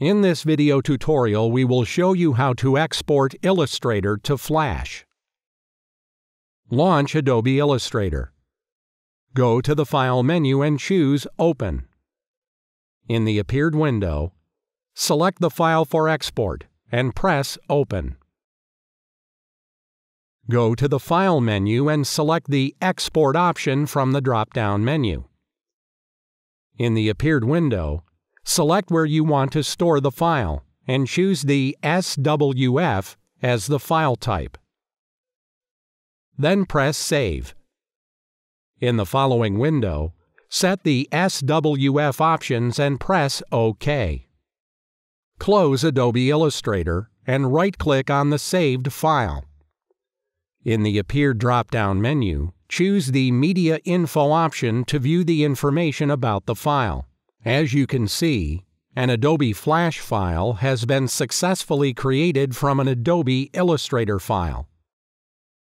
In this video tutorial, we will show you how to export Illustrator to Flash. Launch Adobe Illustrator. Go to the File menu and choose Open. In the appeared window, select the file for export and press Open. Go to the File menu and select the Export option from the drop-down menu. In the appeared window, select where you want to store the file and choose the SWF as the file type. Then press Save. In the following window, set the SWF options and press OK. Close Adobe Illustrator and right-click on the saved file. In the Appear drop-down menu, choose the MediaInfo option to view the information about the file. As you can see, an Adobe Flash file has been successfully created from an Adobe Illustrator file.